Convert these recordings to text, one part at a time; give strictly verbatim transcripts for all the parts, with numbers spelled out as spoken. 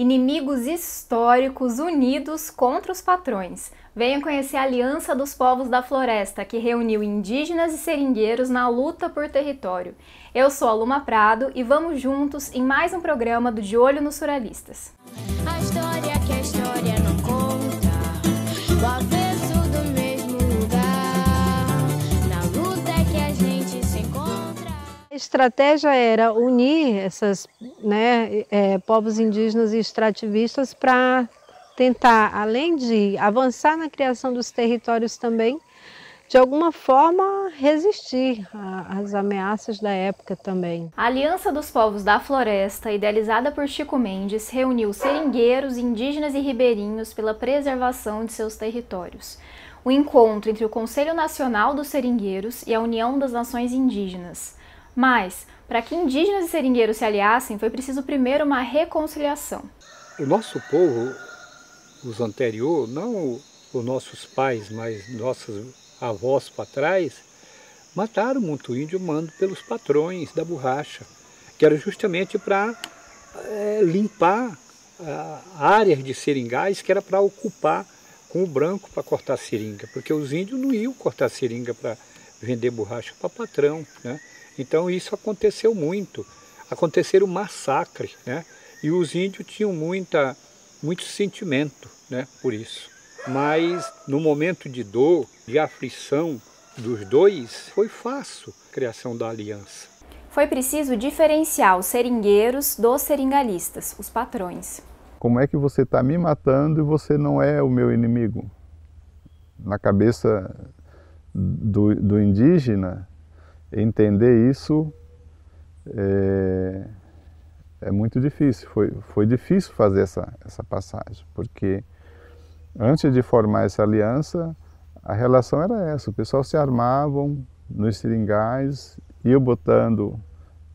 Inimigos históricos unidos contra os patrões. Venham conhecer a Aliança dos Povos da Floresta, que reuniu indígenas e seringueiros na luta por território. Eu sou a Luma Prado e vamos juntos em mais um programa do De Olho nos Ruralistas. A história que a história não conta, o avesso do mesmo lugar, na luta que a gente se encontra. A estratégia era unir esses né, é, povos indígenas e extrativistas para tentar, além de avançar na criação dos territórios também, de alguma forma resistir às ameaças da época também. A Aliança dos Povos da Floresta, idealizada por Chico Mendes, reuniu seringueiros, indígenas e ribeirinhos pela preservação de seus territórios. O encontro entre o Conselho Nacional dos Seringueiros e a União das Nações Indígenas. Mas, para que indígenas e seringueiros se aliassem, foi preciso primeiro uma reconciliação. O nosso povo, os anteriores, não os nossos pais, mas nossos avós para trás, mataram muito índio mando pelos patrões da borracha, que era justamente para é, limpar a, áreas de seringais que era para ocupar com o branco para cortar seringa, porque os índios não iam cortar seringa para vender borracha para patrão, né? Então isso aconteceu muito, aconteceram massacres, né? E os índios tinham muita, muito sentimento, né, por isso. Mas no momento de dor, de aflição dos dois, foi fácil a criação da aliança. Foi preciso diferenciar os seringueiros dos seringalistas, os patrões. Como é que você está me matando e você não é o meu inimigo? Na cabeça do, do indígena, entender isso é, é muito difícil. Foi, foi difícil fazer essa, essa passagem, porque antes de formar essa aliança, a relação era essa, o pessoal se armavam nos seringais, iam botando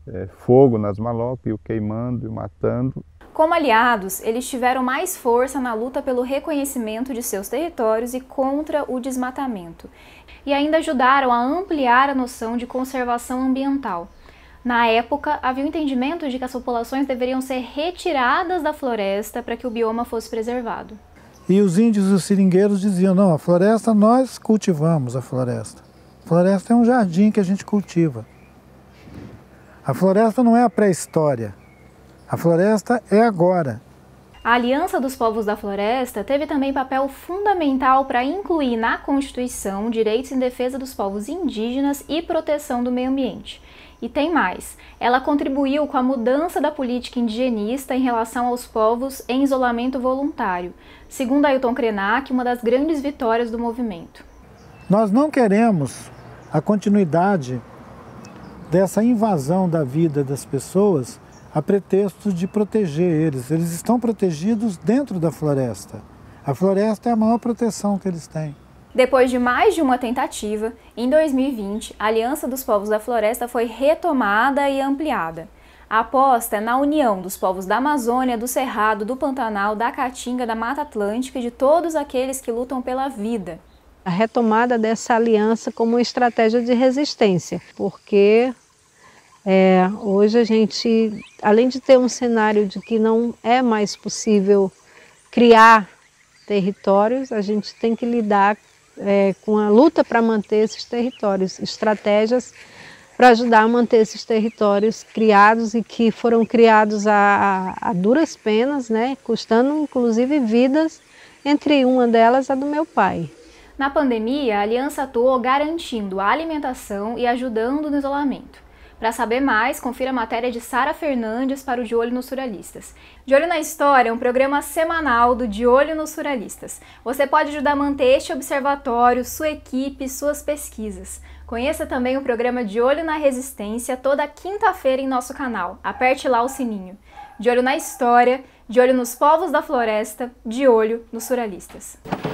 é, fogo nas malocas, iam queimando e matando. Como aliados, eles tiveram mais força na luta pelo reconhecimento de seus territórios e contra o desmatamento. E ainda ajudaram a ampliar a noção de conservação ambiental. Na época, havia o entendimento de que as populações deveriam ser retiradas da floresta para que o bioma fosse preservado. E os índios e os seringueiros diziam, não, a floresta nós cultivamos a floresta. A floresta é um jardim que a gente cultiva. A floresta não é a pré-história, a floresta é agora. A Aliança dos Povos da Floresta teve também papel fundamental para incluir na Constituição direitos em defesa dos povos indígenas e proteção do meio ambiente. E tem mais, ela contribuiu com a mudança da política indigenista em relação aos povos em isolamento voluntário, segundo Ailton Krenak, uma das grandes vitórias do movimento. Nós não queremos a continuidade dessa invasão da vida das pessoas a pretexto de proteger eles. Eles estão protegidos dentro da floresta. A floresta é a maior proteção que eles têm. Depois de mais de uma tentativa, em dois mil e vinte, a Aliança dos Povos da Floresta foi retomada e ampliada. A aposta é na união dos povos da Amazônia, do Cerrado, do Pantanal, da Caatinga, da Mata Atlântica e de todos aqueles que lutam pela vida. A retomada dessa aliança como estratégia de resistência, porque é, hoje a gente, além de ter um cenário de que não é mais possível criar territórios, a gente tem que lidar É, com a luta para manter esses territórios, estratégias para ajudar a manter esses territórios criados e que foram criados a, a, a duras penas, né, custando inclusive vidas, entre uma delas a do meu pai. Na pandemia, a aliança atuou garantindo a alimentação e ajudando no isolamento. Para saber mais, confira a matéria de Sara Fernandes para o De Olho nos Ruralistas. De Olho na História é um programa semanal do De Olho nos Ruralistas. Você pode ajudar a manter este observatório, sua equipe e suas pesquisas. Conheça também o programa De Olho na Resistência toda quinta-feira em nosso canal. Aperte lá o sininho. De Olho na História, De Olho nos Povos da Floresta, De Olho nos Ruralistas.